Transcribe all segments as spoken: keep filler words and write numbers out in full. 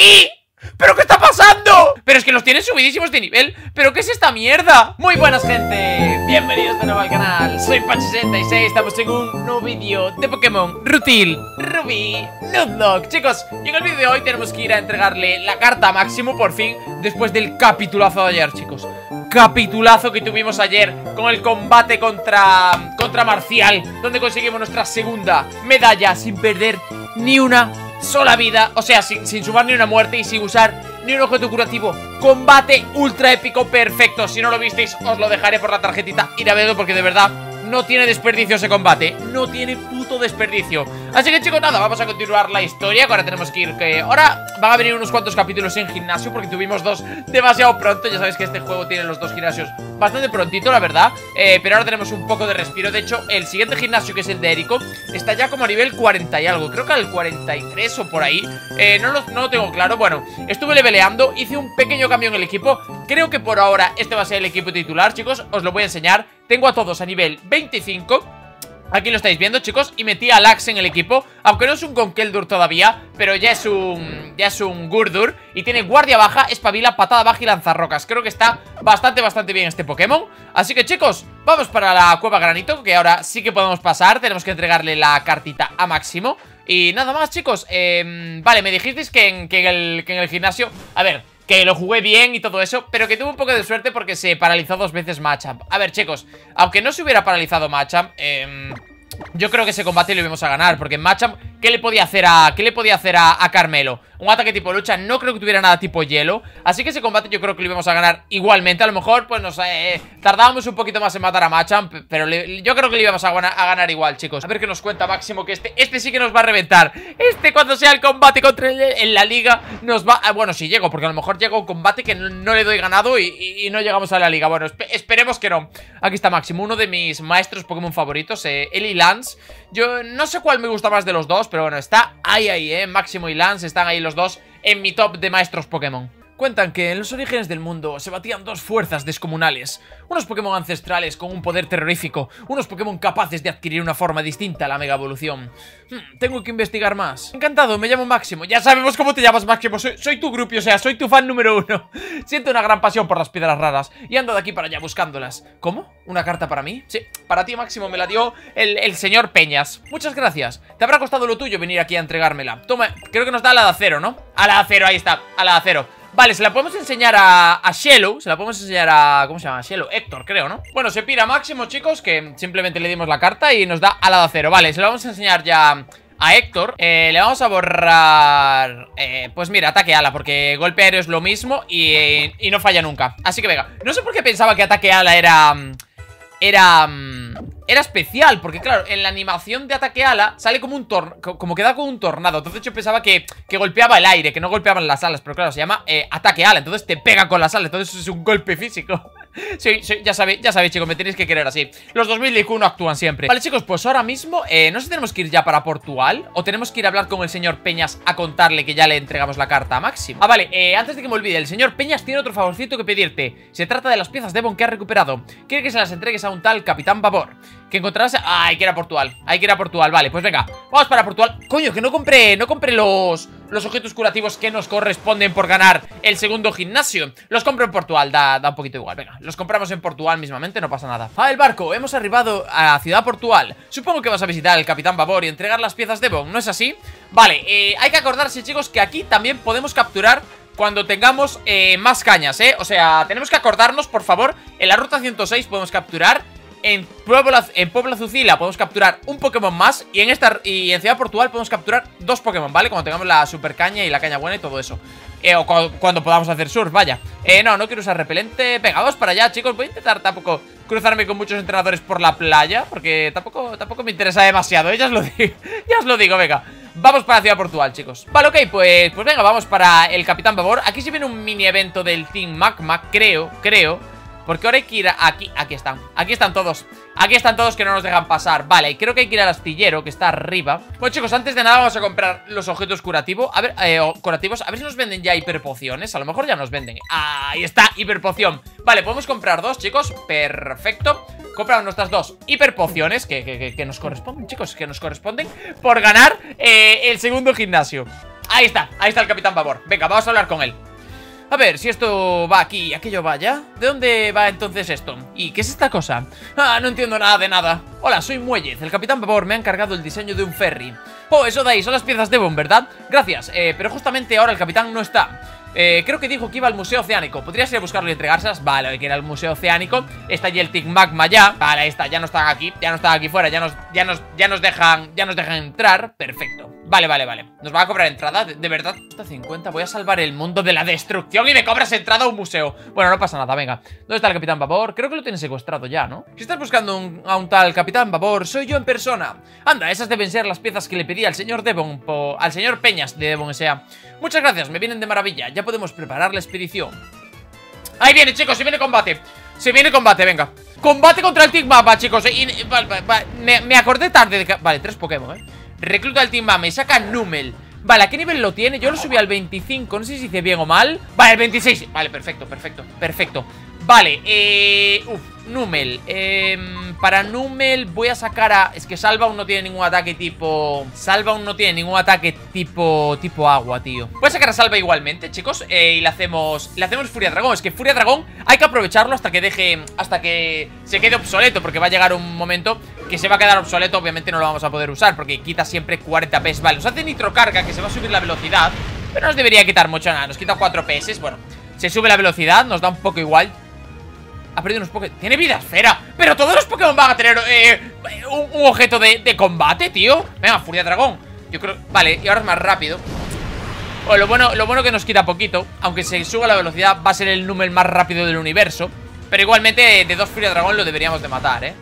aquí? ¿Pero qué está pasando? Pero es que los tienen subidísimos de nivel. ¿Pero qué es esta mierda? Muy buenas, gente. Bienvenidos de nuevo al canal. Soy Pach sesenta y seis. Estamos en un nuevo vídeo de Pokémon Rutile Ruby Nudlock. Chicos, y en el vídeo de hoy tenemos que ir a entregarle la carta a Máximo por fin, después del capitulazo de ayer, chicos. Capitulazo que tuvimos ayer con el combate contra, contra Marcial, donde conseguimos nuestra segunda medalla sin perder ni una sola vida, o sea, sin, sin sumar ni una muerte y sin usar ni un objeto curativo. Combate ultra épico perfecto. Si no lo visteis, os lo dejaré por la tarjetita y navegando, porque de verdad no tiene desperdicio ese combate, no tiene puto desperdicio. Así que, chicos, nada, vamos a continuar la historia, que ahora tenemos que ir, que ahora van a venir unos cuantos capítulos en gimnasio, porque tuvimos dos demasiado pronto. Ya sabéis que este juego tiene los dos gimnasios bastante prontito, la verdad, eh, pero ahora tenemos un poco de respiro. De hecho, el siguiente gimnasio, que es el de Eriko, está ya como a nivel cuarenta y algo, creo que al cuarenta y tres o por ahí, eh, no, lo, no lo tengo claro. Bueno, estuve leveleando, hice un pequeño cambio en el equipo, creo que por ahora este va a ser el equipo titular, chicos, os lo voy a enseñar. Tengo a todos a nivel veinticinco. Aquí lo estáis viendo, chicos. Y metí a Lance en el equipo, aunque no es un Conkeldur todavía, pero ya es un ya es un Gurdur. Y tiene guardia baja, espabila, patada baja y lanzarrocas. Creo que está bastante, bastante bien este Pokémon. Así que, chicos, vamos para la cueva granito, que ahora sí que podemos pasar. Tenemos que entregarle la cartita a Máximo. Y nada más, chicos. eh, Vale, me dijisteis que en, que, en el, que en el gimnasio, a ver, que lo jugué bien y todo eso, pero que tuve un poco de suerte porque se paralizó dos veces Machamp. A ver, chicos, aunque no se hubiera paralizado Machamp, eh, yo creo que ese combate lo íbamos a ganar, porque Machamp, ¿qué le podía hacer a, qué le podía hacer a, a Carmelo? Un ataque tipo lucha, no creo que tuviera nada tipo hielo, así que ese combate yo creo que lo íbamos a ganar igualmente. A lo mejor, pues nos eh, tardábamos un poquito más en matar a Machamp, pero le, yo creo que lo íbamos a, a ganar igual, chicos. A ver qué nos cuenta Máximo, que este, este sí que nos va a reventar. Este, cuando sea el combate contra él en la liga, nos va... A, bueno, si sí, llego, porque a lo mejor llega un combate que no, no le doy ganado y, y, y no llegamos a la liga. Bueno, esp esperemos que no. Aquí está Máximo, uno de mis maestros Pokémon favoritos, eh, él y Lance. Yo no sé cuál me gusta más de los dos, pero bueno, está ahí, ahí, eh. Máximo y Lance están ahí los dos en mi top de maestros Pokémon. Cuentan que en los orígenes del mundo se batían dos fuerzas descomunales, unos Pokémon ancestrales con un poder terrorífico, unos Pokémon capaces de adquirir una forma distinta a la mega evolución. Hmm, tengo que investigar más. Encantado, me llamo Máximo. Ya sabemos cómo te llamas, Máximo, soy, soy tu grupi, o sea, soy tu fan número uno. Siento una gran pasión por las piedras raras y ando de aquí para allá buscándolas. ¿Cómo? ¿Una carta para mí? Sí, para ti, Máximo, me la dio el, el señor Peñas. Muchas gracias, te habrá costado lo tuyo venir aquí a entregármela. Toma, creo que nos da a la de acero, ¿no? A la de acero, ahí está, a la de acero. Vale, se la podemos enseñar a, a Shellow. Se la podemos enseñar a... ¿Cómo se llama? Shellow, Héctor, creo, ¿no? Bueno, se pira Máximo, chicos, que simplemente le dimos la carta y nos da ala de acero. Vale, se la vamos a enseñar ya a Héctor. eh, Le vamos a borrar... Eh, pues mira, ataque ala, porque golpe aéreo es lo mismo y, eh, y no falla nunca. Así que venga, no sé por qué pensaba que ataque ala era... Era... Era especial, porque claro, en la animación de ataque ala sale como un tor como que da como un tornado. Entonces yo pensaba que, que golpeaba el aire, que no golpeaban las alas, pero claro, se llama eh, ataque ala, entonces te pega con las alas, entonces es un golpe físico. Sí, sí, ya sabéis, ya sabéis, chicos, me tenéis que querer así. Los dos mil uno actúan siempre. Vale, chicos, pues ahora mismo, eh, no sé si tenemos que ir ya para Portugal o tenemos que ir a hablar con el señor Peñas a contarle que ya le entregamos la carta a Máximo. Ah, vale, eh, antes de que me olvide, el señor Peñas tiene otro favorcito que pedirte. Se trata de las piezas Devon que ha recuperado. Quiere que se las entregues a un tal Capitán Vapor, que encontrarás... Ah, hay que ir a Portugal, hay que ir a Portugal. Vale, pues venga, vamos para Portugal. Coño, que no compré, no compré los... los objetos curativos que nos corresponden por ganar el segundo gimnasio. Los compro en Portugal, da, da un poquito igual. Venga, los compramos en Portugal mismamente, no pasa nada. Ah, el barco, hemos arribado a Ciudad Portual. Supongo que vas a visitar al Capitán Vapor y entregar las piezas de Devon, ¿no es así? Vale, eh, hay que acordarse, chicos, que aquí también podemos capturar cuando tengamos eh, más cañas, ¿eh? O sea, tenemos que acordarnos, por favor. En la ruta ciento seis podemos capturar, en Puebla, en Puebla Azucila podemos capturar un Pokémon más, y en esta y en Ciudad Portugal podemos capturar dos Pokémon, ¿vale? Cuando tengamos la super caña y la caña buena y todo eso, eh, o cuando, cuando podamos hacer surf, vaya. eh, No, no quiero usar repelente. Venga, vamos para allá, chicos. Voy a intentar tampoco cruzarme con muchos entrenadores por la playa, porque tampoco, tampoco me interesa demasiado, ¿eh? Ya os lo digo, ya os lo digo, venga. Vamos para Ciudad Portugal, chicos. Vale, ok, pues, pues venga, vamos para el Capitán Vapor. Aquí sí viene un mini evento del Team Magma, creo, creo porque ahora hay que ir a... aquí, aquí están, aquí están todos, aquí están todos que no nos dejan pasar. Vale, creo que hay que ir al astillero, que está arriba. Bueno, chicos, antes de nada vamos a comprar los objetos curativo, a ver, eh, curativos. A ver si nos venden ya hiperpociones, a lo mejor ya nos venden. Ahí está, hiperpoción. Vale, podemos comprar dos, chicos, perfecto. Compramos nuestras dos hiperpociones que, que, que, que nos corresponden, chicos, que nos corresponden por ganar eh, el segundo gimnasio. Ahí está, ahí está el Capitán Vapor. Venga, vamos a hablar con él. A ver, si esto va aquí y aquello va allá. ¿De dónde va entonces esto? ¿Y qué es esta cosa? Ah, no entiendo nada de nada. Hola, soy Muellez. El Capitán Vapor me ha encargado el diseño de un ferry. Oh, eso de ahí, son las piezas Devon, ¿verdad? Gracias, eh, pero justamente ahora el Capitán no está. Eh, creo que dijo que iba al Museo Oceánico. ¿Podrías ir a buscarlo y entregárselas? Vale, hay que ir al Museo Oceánico. Está allí el Team Magma ya. Vale, ahí está, ya no están aquí, ya no están aquí fuera, ya nos, ya nos, ya nos dejan, ya nos dejan entrar. Perfecto. Vale, vale, vale. ¿Nos van a cobrar entrada? ¿De, de verdad? Hasta cincuenta. Voy a salvar el mundo de la destrucción y me cobras entrada a un museo. Bueno, no pasa nada, venga. ¿Dónde está el Capitán Vapor? Creo que lo tienes secuestrado ya, ¿no? Si estás buscando un, a un tal Capitán Vapor, soy yo en persona. Anda, esas deben ser las piezas que le pedí al señor Devon, po, al señor Peñas de Devon S A. Muchas gracias, me vienen de maravilla. Ya podemos preparar la expedición. Ahí viene, chicos, se viene combate. Se viene combate, venga. Combate contra el Team Magma, chicos. Y, y, va, va, va. Me, me acordé tarde de que... Vale, tres Pokémon, ¿eh? Recluta al Team Magma y saca Numel. Vale, ¿a qué nivel lo tiene? Yo lo subí al veinticinco, no sé si hice bien o mal. Vale, el veintiséis. Vale, perfecto, perfecto, perfecto. Vale, eh... Uf, Numel. Eh, para Numel voy a sacar a... Es que Salvaun no tiene ningún ataque tipo... Salvaun no tiene ningún ataque tipo... Tipo agua, tío. Voy a sacar a Salva igualmente, chicos. Eh, y le hacemos... Le hacemos Furia Dragón. Es que Furia Dragón hay que aprovecharlo hasta que deje... Hasta que se quede obsoleto. Porque va a llegar un momento... que se va a quedar obsoleto, obviamente no lo vamos a poder usar porque quita siempre cuarenta P S, vale, nos hace nitrocarga que se va a subir la velocidad, pero nos debería quitar mucho, nada, nos quita cuatro P S, bueno, se sube la velocidad, nos da un poco igual. Ha perdido unos Pokémon, tiene vida esfera, pero todos los Pokémon van a tener eh, un, un objeto de, de combate, tío. Venga, Furia Dragón, yo creo, vale, y ahora es más rápido. Bueno, lo bueno, lo bueno que nos quita poquito, aunque se suba la velocidad va a ser el número más rápido del universo, pero igualmente de dos Furia Dragón lo deberíamos de matar, eh.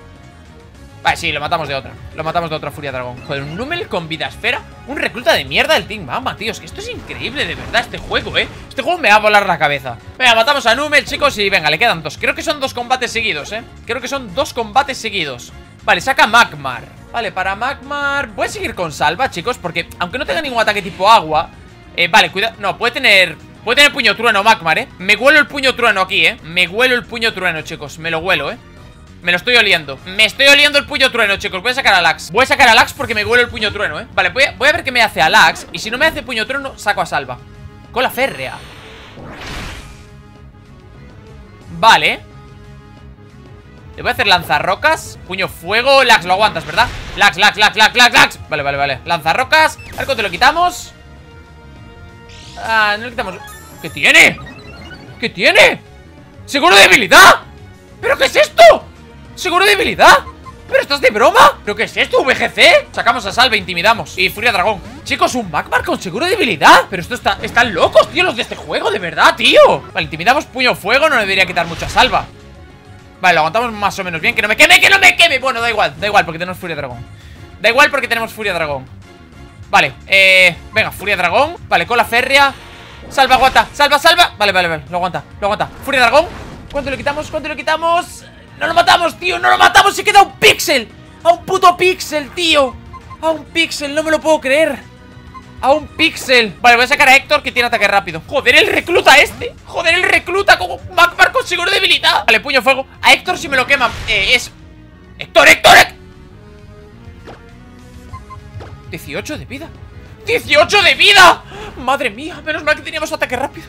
Vale, sí, lo matamos de otra. Lo matamos de otra Furia Dragón. Joder, un Numel con vida esfera. Un recluta de mierda del Team Magma, tío. Es que esto es increíble, de verdad, este juego, eh. Este juego me va a volar la cabeza. Venga, matamos a Numel, chicos. Y venga, le quedan dos. Creo que son dos combates seguidos, eh. Creo que son dos combates seguidos. Vale, saca Magmar. Vale, para Magmar. Voy a seguir con Salva, chicos. Porque aunque no tenga ningún ataque tipo agua. Eh, vale, cuidado. No, puede tener. Puede tener puño trueno, Magmar, eh. Me huelo el puño trueno aquí, eh. Me huelo el puño trueno, chicos. Me lo huelo, eh. Me lo estoy oliendo. Me estoy oliendo el puño trueno, chicos. Voy a sacar a Lax. Voy a sacar a Lax porque me huele el puño trueno, eh. Vale, voy a, voy a ver qué me hace a Lax. Y si no me hace puño trueno, saco a Salva. Cola férrea. Vale. Le voy a hacer lanzarrocas. Puño fuego. Lax, lo aguantas, ¿verdad? Lax, Lax, Lax, Lax, Lax, Lax. Vale, vale, vale. Lanzarrocas. Arco te lo quitamos. Ah, no lo quitamos. ¿Qué tiene? ¿Qué tiene? ¿Seguro de debilidad? ¿Pero qué es esto? ¿Seguro de debilidad? ¿Pero estás de broma? ¿Pero qué es esto, V G C? Sacamos a Salva, intimidamos. Y Furia Dragón. Chicos, un Magmar con seguro de debilidad. Pero esto está... Están locos, tío, los de este juego, de verdad, tío. Vale, intimidamos, puño fuego. No le debería quitar mucho a Salva. Vale, lo aguantamos más o menos bien. ¡Que no me queme, que no me queme! Bueno, da igual, da igual, porque tenemos Furia Dragón. Da igual porque tenemos Furia Dragón. Vale, eh... venga, Furia Dragón. Vale, cola férrea. Salva, aguanta. Salva, Salva. Vale, vale, vale, lo aguanta, lo aguanta. Furia Dragón. ¿Cuánto le quitamos? ¿Cuánto le quitamos? ¡No lo matamos, tío! ¡No lo matamos! ¡Se queda un píxel! ¡A un puto píxel, tío! ¡A un píxel! ¡No me lo puedo creer! ¡A un píxel! Vale, voy a sacar a Héctor que tiene ataque rápido. ¡Joder, el recluta este! ¡Joder, el recluta! ¡Como Magmar con seguro de debilidad! Vale, puño fuego. A Héctor si me lo queman. Eh, es... ¡Héctor, Héctor, Héctor! dieciocho de vida. ¡dieciocho de vida! ¡Madre mía! Menos mal que teníamos ataque rápido.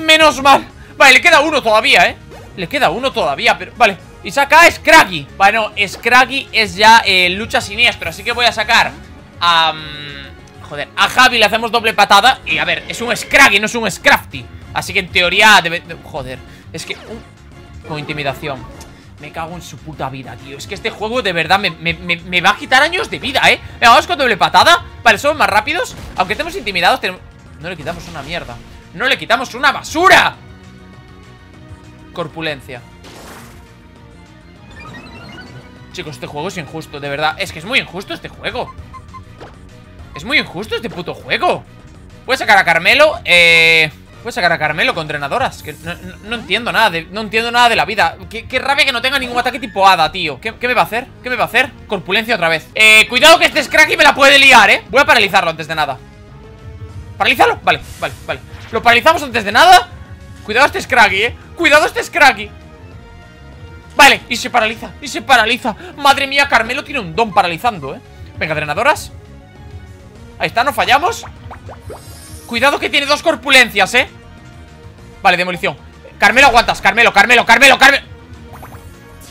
¡Menos mal! Vale, le queda uno todavía, ¿eh? Le queda uno todavía, pero... Vale, y saca a Scraggy. Bueno, Scraggy es ya eh, lucha siniestra, así que voy a sacar a... Um, joder, a Javi le hacemos doble patada. Y a ver, es un Scraggy, no es un Scrafty. Así que en teoría debe... Joder, es que... Uh, con intimidación. Me cago en su puta vida, tío. Es que este juego de verdad me, me, me, me va a quitar años de vida, ¿eh? Venga, vamos con doble patada. Vale, somos más rápidos. Aunque estemos intimidados, tenemos... No le quitamos una mierda. No le quitamos una basura. Corpulencia. Chicos, este juego es injusto, de verdad. Es que es muy injusto este juego. Es muy injusto este puto juego. Voy a sacar a Carmelo. Eh... Voy a sacar a Carmelo con drenadoras. Que no, no, no entiendo nada de, no entiendo nada de la vida. Qué, qué rabia que no tenga ningún ataque tipo hada, tío. ¿Qué, ¿Qué me va a hacer? ¿Qué me va a hacer? Corpulencia otra vez. Eh, cuidado que este Scraggy me la puede liar, eh. Voy a paralizarlo antes de nada. ¿Paralizarlo? Vale, vale, vale. Lo paralizamos antes de nada. Cuidado a este Scraggy, eh. Cuidado a este Scraggy. Vale, y se paraliza, y se paraliza. Madre mía, Carmelo tiene un don paralizando, eh. Venga, drenadoras. Ahí está, no fallamos. Cuidado que tiene dos corpulencias, eh. Vale, demolición. Carmelo, aguantas, Carmelo, Carmelo, Carmelo, Carmelo.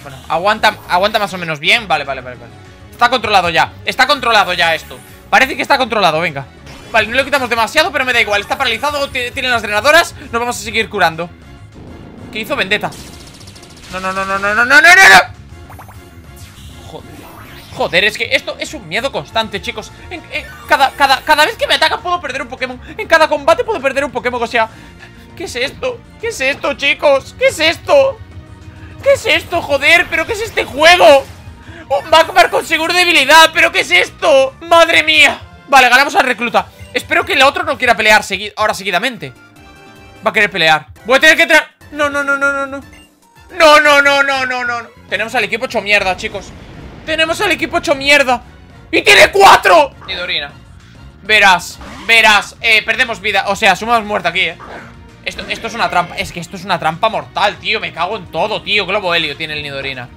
Bueno, aguanta, aguanta más o menos bien. Vale, vale, vale, vale. Está controlado ya, está controlado ya esto. Parece que está controlado, venga. Vale, no lo quitamos demasiado, pero me da igual. Está paralizado, tiene las drenadoras. Nos vamos a seguir curando. ¿Qué hizo Vendetta? No, no, no, no, no, no, no, no, no. Joder. Joder, es que esto es un miedo constante, chicos. En, en, cada, cada, cada vez que me atacan puedo perder un Pokémon. En cada combate puedo perder un Pokémon, o sea... ¿Qué es esto? ¿Qué es esto, chicos? ¿Qué es esto? ¿Qué es esto, joder? ¿Pero qué es este juego? Un Magmar con seguro de debilidad. ¿Pero qué es esto? ¡Madre mía! Vale, ganamos al recluta. Espero que el otro no quiera pelear segui ahora seguidamente. Va a querer pelear. Voy a tener que traer... No, no, no, no, no, no. No, no, no, no, no, no. Tenemos al equipo hecho mierda, chicos. Tenemos al equipo hecho mierda. ¡Y tiene cuatro! Nidorina. Verás, verás. Eh, perdemos vida. O sea, sumamos muerta aquí, eh. Esto, esto es una trampa. Es que esto es una trampa mortal, tío. Me cago en todo, tío. Globo helio tiene el Nidorina.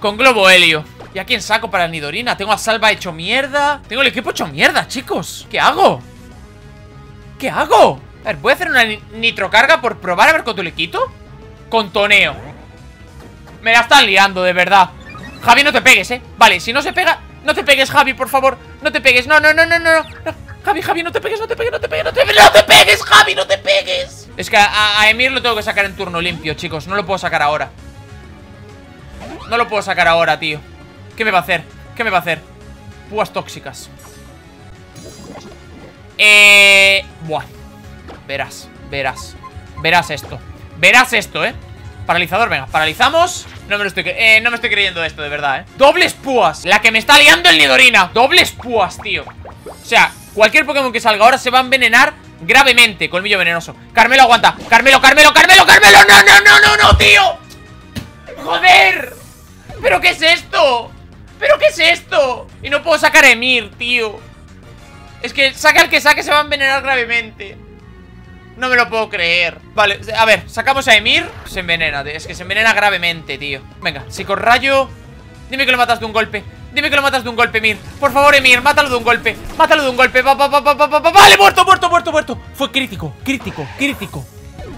Con globo helio. ¿Y a quién saco para el Nidorina? Tengo a Salva hecho mierda. Tengo el equipo hecho mierda, chicos. ¿Qué hago? ¿Qué hago? A ver, voy a hacer una nitrocarga por probar a ver cuánto le quito. Contoneo. Me la están liando, de verdad. Javi, no te pegues, eh. Vale, si no se pega. No te pegues, Javi, por favor. No te pegues. No, no, no, no, no. no. Javi, Javi, no te pegues, no te pegues, no te pegues, no te pegues. ¡No te pegues, Javi! ¡No te pegues! Es que a, a Emir lo tengo que sacar en turno limpio, chicos. No lo puedo sacar ahora. No lo puedo sacar ahora, tío. ¿Qué me va a hacer? ¿Qué me va a hacer? Púas tóxicas. Eh... Buah. Verás, verás. Verás esto. Verás esto, eh. Paralizador, venga, paralizamos. No me lo estoy eh, no me estoy creyendo esto, de verdad, eh. Dobles púas. La que me está liando el Nidorina. Dobles púas, tío. O sea, cualquier Pokémon que salga ahora se va a envenenar gravemente. Colmillo venenoso. Carmelo, aguanta. Carmelo, Carmelo, Carmelo, Carmelo. No, no, no, no, no, tío. Joder. ¿Pero qué es esto? ¿Pero qué es esto? Y no puedo sacar a Emir, tío. Es que saca el que saque se va a envenenar gravemente. No me lo puedo creer. Vale, a ver, sacamos a Emir. Se envenena, es que se envenena gravemente, tío. Venga, psicorrayo. Dime que lo matas de un golpe. Dime que lo matas de un golpe, Emir. Por favor, Emir, mátalo de un golpe. Mátalo de un golpe. Va, va, va, va, va, va. Vale, muerto, muerto, muerto, muerto. Fue crítico, crítico, crítico.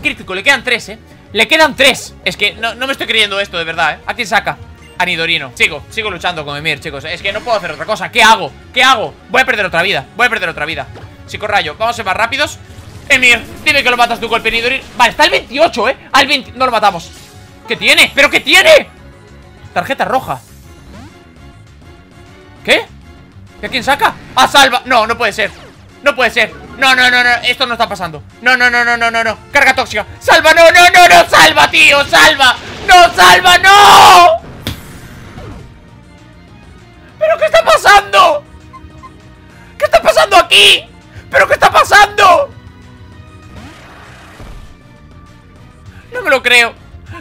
Crítico, le quedan tres, eh. Le quedan tres. Es que no, no me estoy creyendo esto, de verdad, eh. ¿A quién saca? A Nidorino. Sigo, sigo luchando con Emir, chicos. Es que no puedo hacer otra cosa. ¿Qué hago? ¿Qué hago? Voy a perder otra vida. Voy a perder otra vida. Psicorrayo, vamos a ser más rápidos. Emir, dime que lo matas de un golpe, Nidorino. Vale, está al veintiocho, eh. Al veinte. No lo matamos. ¿Qué tiene? ¿Pero qué tiene? Tarjeta roja. ¿Qué? ¿A quién saca? ¡A Salva! No, no puede ser. No puede ser. No, no, no, no. Esto no está pasando. No, no, no, no, no, no, no. Carga tóxica. ¡Salva! ¡No, no, no, no! ¡Salva, tío! ¡Salva! ¡No, Salva! ¡No! ¿Pero qué está pasando? ¿Qué está pasando aquí? ¿Pero qué está pasando? No me lo creo.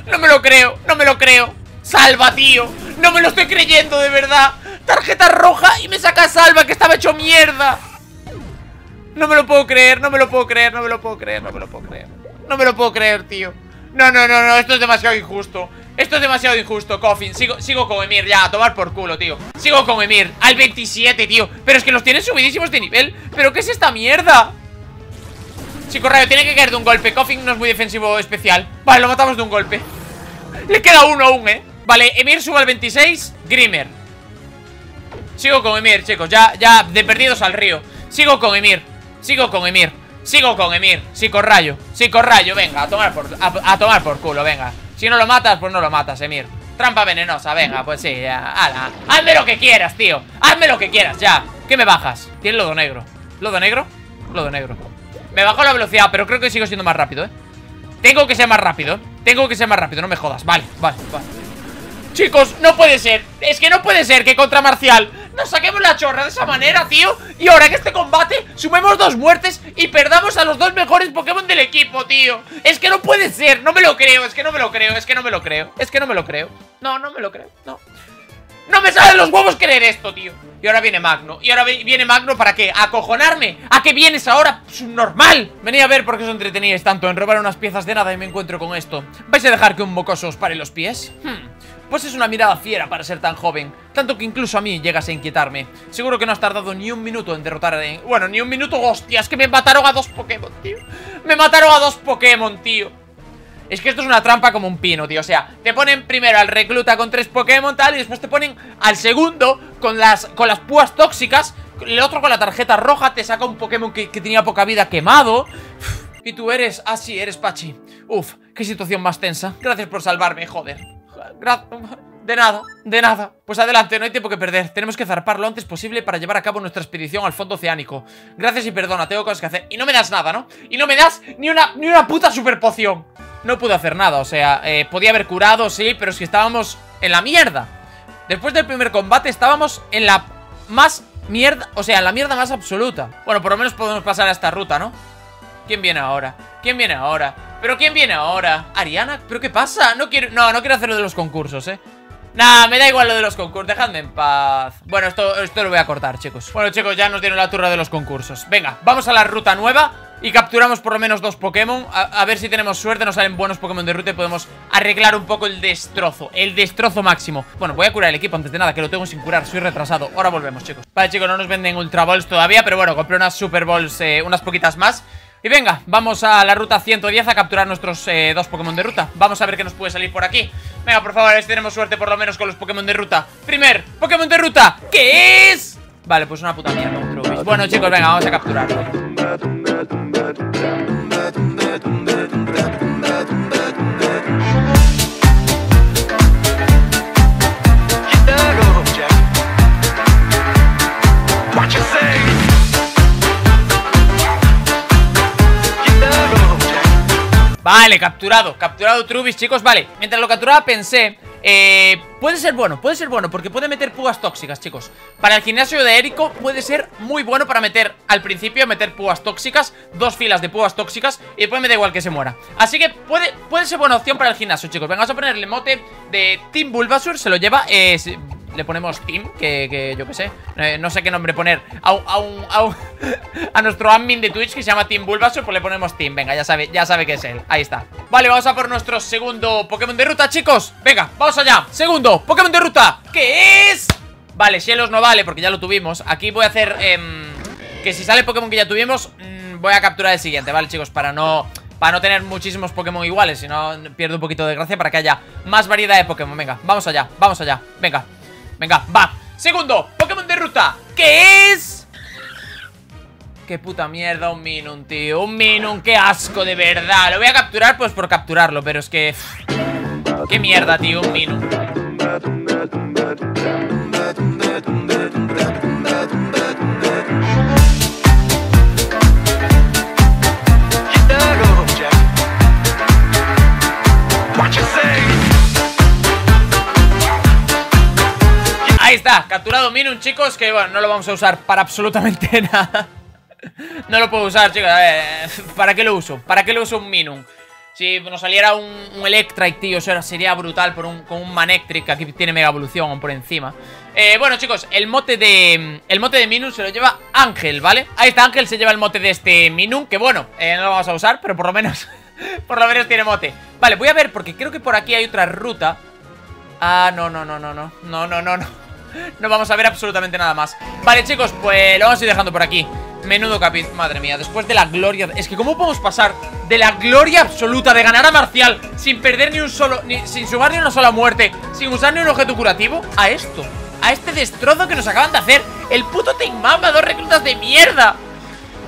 No me lo creo. No me lo creo. ¡Salva, tío! No me lo estoy creyendo, de verdad. Tarjeta roja y me saca Salva, que estaba hecho mierda. No me lo puedo creer, no me lo puedo creer, no me lo puedo creer, no me lo puedo creer. No me lo puedo creer, tío. No, no, no, no, esto es demasiado injusto. Esto es demasiado injusto, Coffin. Sigo, sigo con Emir, ya, a tomar por culo, tío. Sigo con Emir, al veintisiete, tío. Pero es que los tienen subidísimos de nivel. ¿Pero qué es esta mierda? Chico rayo, tiene que caer de un golpe. Coffin no es muy defensivo especial. Vale, lo matamos de un golpe. Le queda uno aún, eh. Vale, Emir sube al veintiséis. Grimer. Sigo con Emir, chicos, ya, ya, de perdidos al río. Sigo con Emir, sigo con Emir, sigo con Emir, psicorrayo, psicorrayo, venga, a tomar por, a, a tomar por culo, venga. Si no lo matas, pues no lo matas, Emir. Trampa venenosa, venga, pues sí, ya, ala. Hazme lo que quieras, tío, hazme lo que quieras, ya. ¿Qué me bajas? Tiene lodo negro. ¿Lodo negro? Lodo negro. Me bajó la velocidad, pero creo que sigo siendo más rápido, eh. Tengo que ser más rápido, eh. Tengo que ser más rápido, no me jodas, vale, vale, vale. Chicos, no puede ser, es que no puede ser que contra Marcial... Nos saquemos la chorra de esa manera, tío. Y ahora en este combate sumemos dos muertes y perdamos a los dos mejores Pokémon del equipo, tío. Es que no puede ser, no me lo creo, es que no me lo creo, es que no me lo creo, es que no me lo creo. No, no me lo creo, no. No me salen los huevos creer esto, tío. Y ahora viene Magno, y ahora viene Magno, ¿para qué? ¿A acojonarme? ¿A qué vienes ahora, subnormal? Venía a ver por qué os entreteníais tanto en robar unas piezas de nada y me encuentro con esto. ¿Vais a dejar que un mocoso os pare los pies? Hmm. Pues es una mirada fiera para ser tan joven, tanto que incluso a mí llegas a inquietarme. Seguro que no has tardado ni un minuto en derrotar a... En... Bueno, ni un minuto, hostias, que me mataron a dos Pokémon, tío. Me mataron a dos Pokémon, tío. Es que esto es una trampa como un pino, tío. O sea, te ponen primero al recluta con tres Pokémon, tal, y después te ponen al segundo con las, con las púas tóxicas. El otro con la tarjeta roja te saca un Pokémon que, que tenía poca vida quemado. Y tú eres... Ah, sí, eres Pachi. Uf, qué situación más tensa. Gracias por salvarme, joder. De nada, de nada. Pues adelante, no hay tiempo que perder. Tenemos que zarpar lo antes posible para llevar a cabo nuestra expedición al fondo oceánico. Gracias y perdona, tengo cosas que hacer. Y no me das nada, ¿no? Y no me das ni una, ni una puta super poción. No pude hacer nada, o sea, eh, podía haber curado, sí, pero es que estábamos en la mierda. Después del primer combate estábamos en la más mierda, o sea, en la mierda más absoluta. Bueno, por lo menos podemos pasar a esta ruta, ¿no? ¿Quién viene ahora? ¿Quién viene ahora? ¿Pero quién viene ahora? ¿Ariana? ¿Pero qué pasa? No quiero, no, no quiero hacer lo de los concursos, ¿eh? Nah, me da igual lo de los concursos, dejadme en paz. Bueno, esto, esto lo voy a cortar, chicos. Bueno, chicos, ya nos dieron la turra de los concursos. Venga, vamos a la ruta nueva y capturamos por lo menos dos Pokémon. A, a ver si tenemos suerte, nos salen buenos Pokémon de ruta y podemos arreglar un poco el destrozo. El destrozo máximo. Bueno, voy a curar el equipo antes de nada, que lo tengo sin curar, soy retrasado. Ahora volvemos, chicos. Vale, chicos, no nos venden Ultra Balls todavía, pero bueno, compré unas Super Balls, eh, unas poquitas más. Y venga, vamos a la ruta ciento diez a capturar nuestros eh, dos Pokémon de ruta. Vamos a ver qué nos puede salir por aquí. Venga, por favor, a ver si tenemos suerte por lo menos con los Pokémon de ruta. Primer Pokémon de ruta, ¿qué es? Vale, pues una puta mierda, un Trubbish. Bueno, chicos, venga, vamos a capturarlo. Vale, capturado, capturado Trubbish, chicos, vale. Mientras lo capturaba pensé, eh, puede ser bueno, puede ser bueno, porque puede meter púas tóxicas, chicos. Para el gimnasio de Eriko puede ser muy bueno para meter, al principio, meter púas tóxicas, dos filas de púas tóxicas, y después me da igual que se muera. Así que puede, puede ser buena opción para el gimnasio, chicos. Venga, vamos a ponerle el mote de Team Bulbasaur, se lo lleva, eh... Se... Le ponemos Team, que, que yo qué sé, eh, no sé qué nombre poner a, a, un, a, un, a nuestro admin de Twitch que se llama Team Bulbasaur, pues le ponemos Team. Venga, ya sabe, ya sabe que es él, ahí está. Vale, vamos a por nuestro segundo Pokémon de ruta, chicos. Venga, vamos allá, segundo Pokémon de ruta, ¿qué es? Vale, Xelos no vale porque ya lo tuvimos. Aquí voy a hacer, eh, que si sale Pokémon que ya tuvimos, mmm, voy a capturar el siguiente, ¿vale, chicos? Para no... Para no tener muchísimos Pokémon iguales, si no pierdo un poquito de gracia, para que haya más variedad de Pokémon. Venga, vamos allá, vamos allá, venga. Venga, va. Segundo Pokémon de ruta, ¿qué es? Qué puta mierda, un Minun, tío. Un Minun, qué asco, de verdad. Lo voy a capturar pues por capturarlo, pero es que... Qué mierda, tío, un Minun. Ahí está, capturado Minun, chicos, que bueno, no lo vamos a usar para absolutamente nada. No lo puedo usar, chicos, a ver, ¿para qué lo uso? ¿Para qué lo uso un Minun? Si nos saliera un, un Electric, tío, eso sería brutal por un, con un Manectric, que aquí tiene Mega Evolución por encima. Eh, bueno, chicos, el mote de el mote de Minun se lo lleva Ángel, ¿vale? Ahí está, Ángel se lleva el mote de este Minun, que bueno, eh, no lo vamos a usar, pero por lo menos, por lo menos tiene mote. Vale, voy a ver, porque creo que por aquí hay otra ruta. Ah, no, no, no, no, no, no, no, no, no. No vamos a ver absolutamente nada más. Vale, chicos, pues lo vamos a ir dejando por aquí. Menudo capi... Madre mía, después de la gloria... Es que ¿cómo podemos pasar de la gloria absoluta de ganar a Marcial sin perder ni un solo... Ni, sin sumar ni una sola muerte, sin usar ni un objeto curativo, a esto? A este destrozo que nos acaban de hacer. El puto Team Magma, dos reclutas de mierda.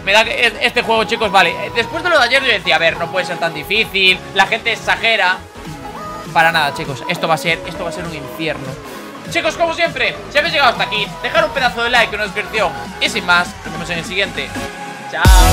Me da que este juego, chicos, vale. Después de lo de ayer yo decía, a ver, no puede ser tan difícil, la gente exagera. Para nada, chicos, esto va a ser... Esto va a ser un infierno. Chicos, como siempre, si habéis llegado hasta aquí, dejad un pedazo de like, una descripción. Y sin más, nos vemos en el siguiente. Chao.